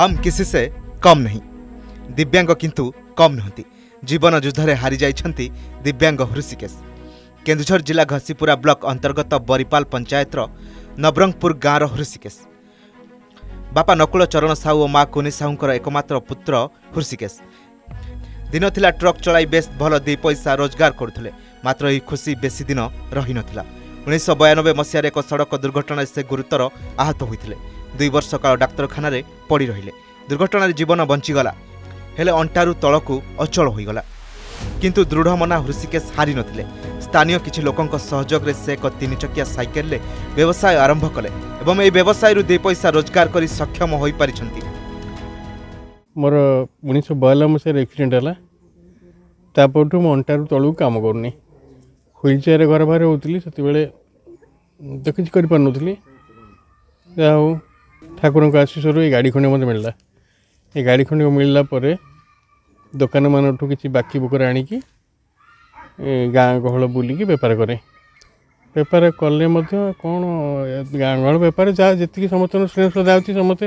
हम किसी से कम नहीं। दिव्यांग किंतु कम नहंती। जीवन युद्धरे हारी जाइछंती दिव्यांग हृषिकेश। केन्दुझर जिला घसीपुरा ब्लॉक अंतर्गत बरीपाल पंचायतर नवरंगपुर गाँव हृषिकेश। बापा नकुल चरण साहू और माँ कुनी साहूं एकमात्र पुत्र हृषिकेश। दिन थिला ट्रक चलाई बेस भल दि पैसा रोजगार करुले, मात्र यही खुशी बेसी दिन रही नाला। 1992 मसीह एक सड़क दुर्घटन से गुरुतर आहत होते 2 वर्ष काल डाक्तखाना पड़ रे। दुर्घटन जीवन बंचीगला, हेले अंटारू तलक अचल होगला। किंतु दृढ़ मना हृषिकेश हारी नथिले। स्थानीय किछि लोकंक सहयोग रे से एक 3 चकिया साइकेल रे व्यवसाय आरंभ कले एवं एई व्यवसाय रु 2 पैसा रोजगार करी सक्षम होई परिछंती। मोर 1992 मसे रे एक्सीडेंट हला, तापरठु अंटारू तलक काम करनी, व्हील चेयर घर बाहर होतली, सेति बेले तो किछि करि पार नथिली। जाओ ठाकुरंक आशीष रु ए गाडी खणे मते मिलला। ये गाड़ी खंड मिलला परे दुकान मान कि बाकी बुकर आणिकी गाँ गहल बुलिकी बेपार करे। बेपार कले कौन गाँ गहल बेपार जहाँ जी समस्त स्नेह श्रद्धा अच्छी समस्ते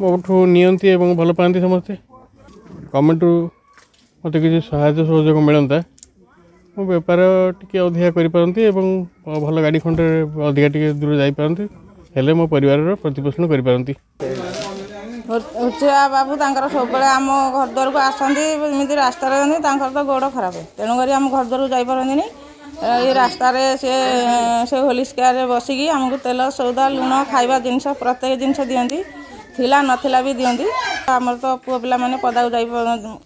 मोठू नियंती भल पाती समस्ते। गवर्नमेंट मत कि साहय सहयोग मिलता मो बेपार टी अधिका करपारती भल गाड़ी खंडे अधिका टी दूर जापारती हेले मो परिवार प्रतिपोषण करपारती। हुचुरा बाबू सब आम घर द्वार को आसती एमती रास्तार तो गोड़ खराब तेणुक आम घर द्वार जापारती ये रास्तार से होलिस्कार बसिकी आमको तेल सौदा लुण खावा जिन प्रत्येक जिनस दिखती थिला नथिला भी दिखती। आमर तो पुआ पिला मैंने पदा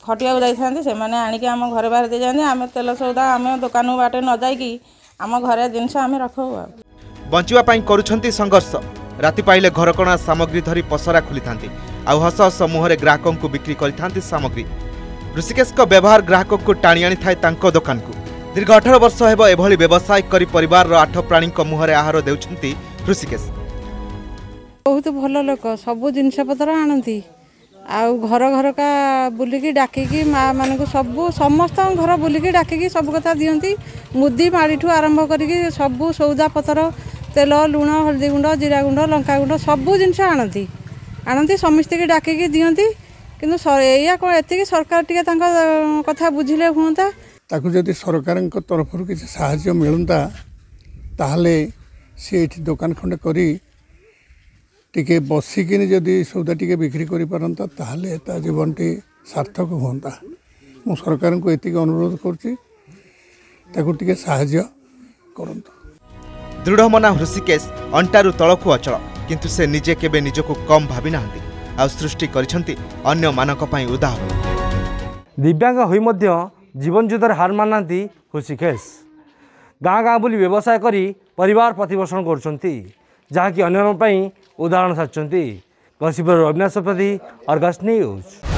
खटिया जाती से आणिक आम घर बाहर दे जाती आम तेल सौदा आम दुकान बाटे न जाकि आम घर जिनस आम रखू। बचाई कर संघर्ष राति पाइले घरकणा सामग्री धरी पसरा खोली था आउ हस हस मुहर ग्राहकों को बिक्री करी सामग्री। ऋषिकेश का व्यवहार ग्राहकों को टाणी आनी था दुकान को। दीर्घ 18 वर्ष हेब एभली व्यवसाय करी परिवार 8 प्राणी मुहर आहार देउछंती ऋषिकेश। बहुत भल लोक सब जिनस पतर आनती आउ घर घर का बुलिकी डाकिकी माँ मान सब समस्त घर बुलिकी डाकिकी सब कथा दियंती। मुदी माड़ी ठू आरंभ करिकी सब सौदा पतर तेल लुण हल्दी गुंड जीरा गुंड लंका गुंड सब जिनस आनती आनती समस्त की डाक दिखती। कितना या ये सरकार टी कथा बुझे हाँ जदि सरकार तरफ किसी साहाय्य मिलता ताहले सी दुकान खंडे करी टिके बसिकी जदि सौदा टी बिक्री करता ताहले ता जीवन टी सार्थक हाँ। मु सरकार को ये अनुरोध करुटे साहाय्य करता। दृढ़ मना हृषिकेश अंटारू तलक अचल, किंतु से निजे केबे निजको कम भावी नाहंती आ सृष्टि करिसंती अन्य मानक पई उदाहरण। दिव्यांग होई मध्य जीवन युद्धर हार मानती हृषिकेश। गाँ गाँ बुली व्यवसाय करी परिवार प्रतिपोषण करछंती, जहाँ कि अन्य पई उदाहरण साचंती। घसीपुर अविनाश प्रति, आर्गस न्यूज।